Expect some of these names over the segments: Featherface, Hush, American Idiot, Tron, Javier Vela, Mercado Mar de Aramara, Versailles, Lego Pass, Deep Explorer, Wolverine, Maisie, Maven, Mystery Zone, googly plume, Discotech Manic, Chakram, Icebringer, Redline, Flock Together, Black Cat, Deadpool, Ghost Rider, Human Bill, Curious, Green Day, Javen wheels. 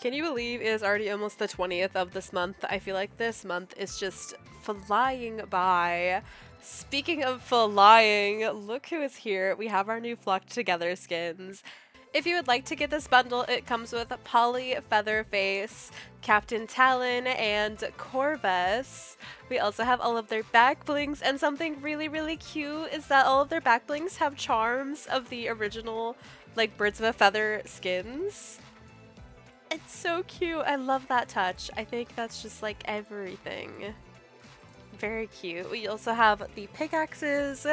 Can you believe it is already almost the 20th of this month? I feel like this month is just flying by. Speaking of flying, look who is here. We have our new Flock Together skins. If you would like to get this bundle, it comes with Polly, Featherface, Captain Talon, and Corvus. We also have all of their back blings, and something really, really cute is that all of their back blings have charms of the original, like, Birds of a Feather skins. It's so cute. I love that touch. I think that's just, like, everything. Very cute. We also have the pickaxes,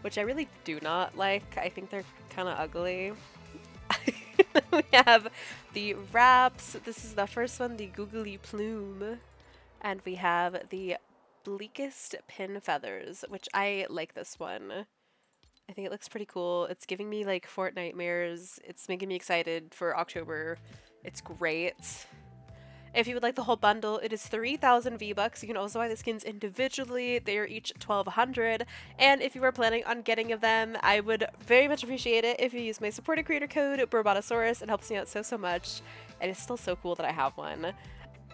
which I really do not like. I think they're kind of ugly. We have the wraps. This is the first one, the googly plume. And we have the bleakest pin feathers, which I like this one. I think it looks pretty cool. It's giving me like Fortnite nightmares. It's making me excited for October. It's great. If you would like the whole bundle, it is 3,000 V-Bucks. You can also buy the skins individually. They are each 1,200. And if you are planning on getting of them, I would very much appreciate it if you use my supporter creator code, Brobotasaurus. It helps me out so, so much. And it's still so cool that I have one.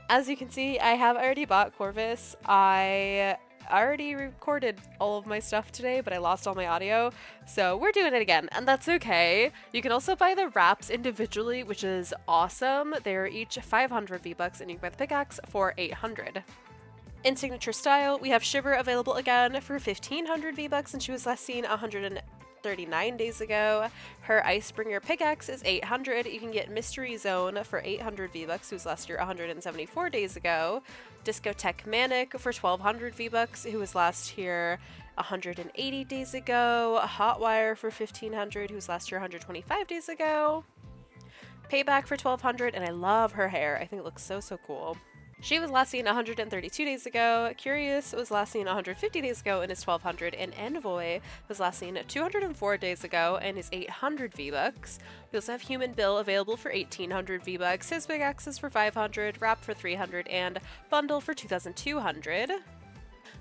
As you can see, I have already bought Corvus. I already recorded all of my stuff today, but I lost all my audio, so we're doing it again, and that's okay. You can also buy the wraps individually, which is awesome. They're each 500 V-Bucks, and you can buy the pickaxe for 800. In signature style, we have Shiver available again for 1,500 V-Bucks, and she was last seen 139 days ago. Her Icebringer pickaxe is 800. You can get Mystery Zone for 800 V-Bucks, who was last year 174 days ago. Discotech Manic for 1,200 V-Bucks, who was last here 180 days ago. Hotwire for 1,500, who was last year 125 days ago. Payback for 1,200, and I love her hair. I think it looks so, so cool. She was last seen 132 days ago, Curious was last seen 150 days ago and is 1,200, and Envoy was last seen 204 days ago and is 800 V-Bucks. We also have Human Bill available for 1,800 V-Bucks, his big axe is for 500, wrap for 300, and bundle for 2,200.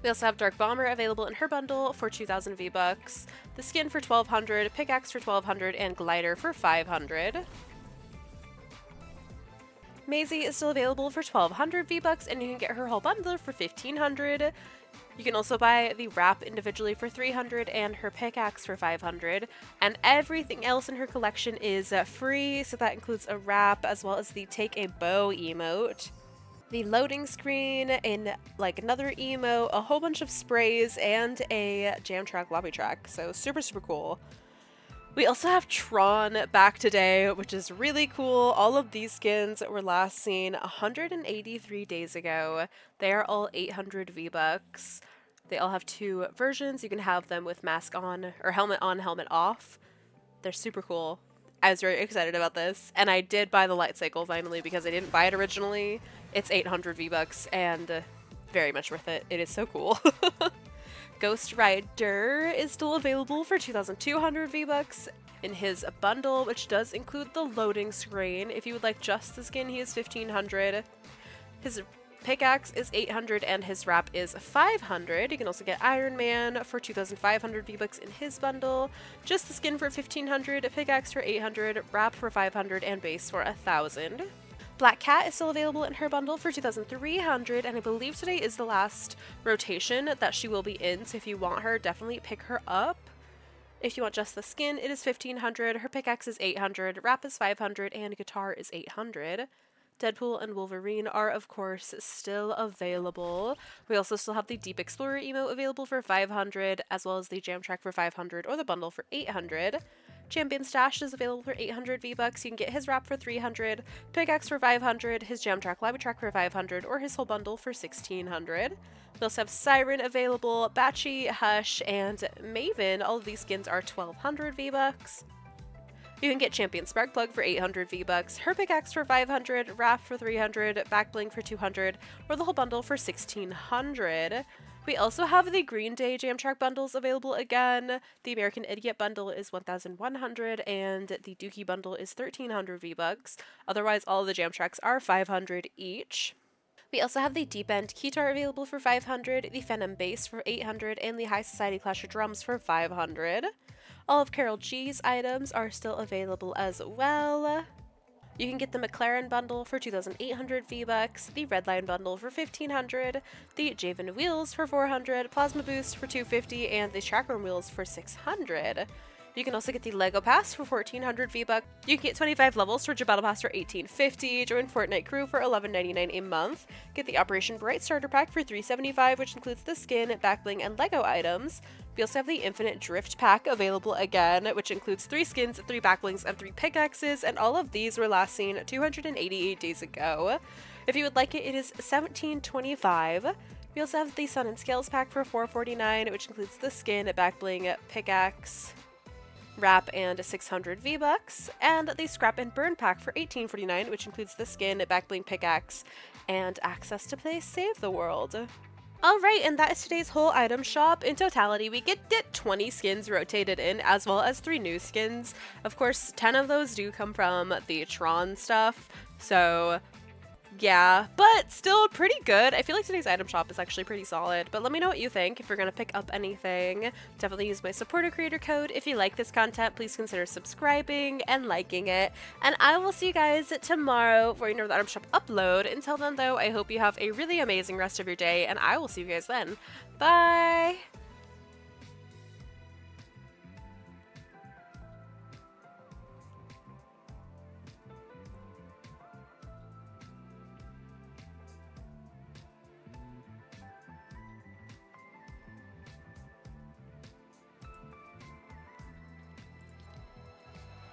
We also have Dark Bomber available in her bundle for 2,000 V-Bucks, the skin for 1,200, pickaxe for 1,200, and glider for 500. Maisie is still available for 1,200 V-Bucks, and you can get her whole bundle for 1,500. You can also buy the wrap individually for 300 and her pickaxe for 500. And everything else in her collection is free, so that includes a wrap as well as the Take a Bow emote, the loading screen, and like another emote, a whole bunch of sprays, and a jam track lobby track. So super, super cool. We also have Tron back today, which is really cool. All of these skins were last seen 183 days ago. They are all 800 V-Bucks. They all have two versions. You can have them with mask on, or helmet on, helmet off. They're super cool. I was very excited about this, and I did buy the light cycle finally because I didn't buy it originally. It's 800 V-Bucks and very much worth it. It is so cool. Ghost Rider is still available for 2,200 V-Bucks in his bundle, which does include the loading screen. If you would like just the skin, he is 1,500. His pickaxe is 800 and his wrap is 500. You can also get Iron Man for 2,500 V-Bucks in his bundle, just the skin for 1,500, a pickaxe for 800, wrap for 500, and base for 1,000. Black Cat is still available in her bundle for 2,300, and I believe today is the last rotation that she will be in, so if you want her, definitely pick her up. If you want just the skin, it is 1,500, her pickaxe is 800, wrap is 500, and guitar is 800. Deadpool and Wolverine are, of course, still available. We also still have the Deep Explorer emote available for 500, as well as the jam track for 500 or the bundle for 800. Champion Stash is available for 800 V-Bucks. You can get his wrap for 300, pickaxe for 500, his jam track, lobby track for 500, or his whole bundle for 1,600. We also have Siren available, Batchy, Hush, and Maven. All of these skins are 1,200 V-Bucks. You can get Champion Sparkplug for 800 V-Bucks, her pickaxe for 500, Raft for 300, Backbling for 200, or the whole bundle for 1,600. We also have the Green Day Jam Track bundles available again. The American Idiot bundle is 1,100, and the Dookie bundle is 1,300 V-Bucks. Otherwise, all of the jam tracks are 500 each. We also have the Deep End Guitar available for 500, the Phenom Bass for 800, and the High Society Clasher Drums for 500. All of Carol G's items are still available as well. You can get the McLaren bundle for 2,800 V-Bucks, the Redline bundle for 1,500, the Javen wheels for 400, Plasma Boost for 250, and the Chakram wheels for 600. You can also get the Lego Pass for 1,400 V-Bucks. You can get 25 levels to Battle Pass for 1,850, join Fortnite Crew for $11.99 a month, get the Operation Bright Starter Pack for $3.75, which includes the skin, backbling, and Lego items. We also have the Infinite Drift Pack available again, which includes 3 skins, 3 backblings, and 3 pickaxes, and all of these were last seen 288 days ago. If you would like it, it is $17.25. We also have the Sun and Scales Pack for $4.49, which includes the skin, backbling, pickaxe, wrap, and 600 V-Bucks, and the Scrap and Burn Pack for $18.49, which includes the skin, backbling, pickaxe, and access to play Save the World. Alright, and that is today's whole item shop. In totality, we get 20 skins rotated in, as well as 3 new skins. Of course, 10 of those do come from the Tron stuff, so yeah, but still pretty good. I feel like today's item shop is actually pretty solid, but let me know what you think if you're gonna pick up anything. Definitely use my supporter creator code. If you like this content, please consider subscribing and liking it, and I will see you guys tomorrow for another item shop upload. Until then though, I hope you have a really amazing rest of your day, and I will see you guys then. Bye!